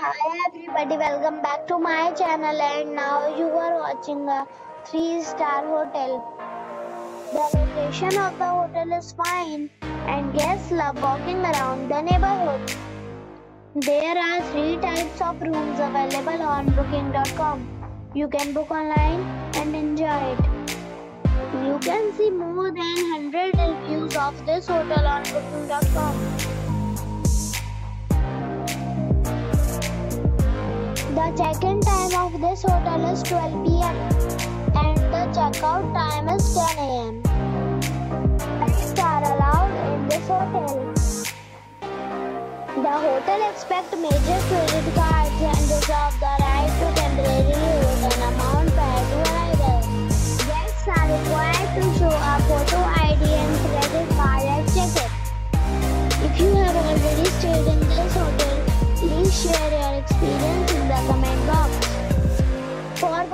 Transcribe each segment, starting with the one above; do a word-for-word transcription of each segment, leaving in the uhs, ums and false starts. Hi everybody, welcome back to my channel, and now you are watching a three star hotel. The location of the hotel is fine and guests love walking around the neighborhood. There are three types of rooms available on booking dot com. You can book online and enjoy it. You can see more than one hundred reviews of this hotel on booking dot com. The check-in time of this hotel is twelve p m and the check-out time is ten a m Pets are allowed in this hotel. The hotel accepts major credit cards and reserves the right to temporarily hold an amount prior to arrival. Guests are required to show a photo I D and credit card at check-in. If you have already stayed in this hotel, please share your experience in the comment box. For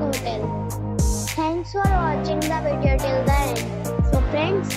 hotel. Thanks for watching the video till the end. So friends,